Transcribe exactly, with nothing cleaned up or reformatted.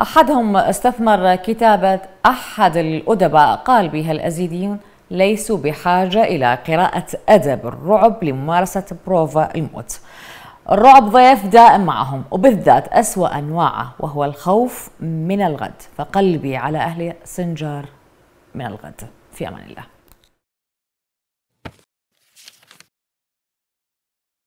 أحدهم استثمر كتابة أحد الأدباء، قال بها الأيزيديون: ليسوا بحاجة إلى قراءة أدب الرعب لممارسة بروفا الموت. الرعب ضيف دائم معهم، وبالذات أسوأ أنواعه، وهو الخوف من الغد. فقلبي على أهل سنجار من الغد. في أمان الله.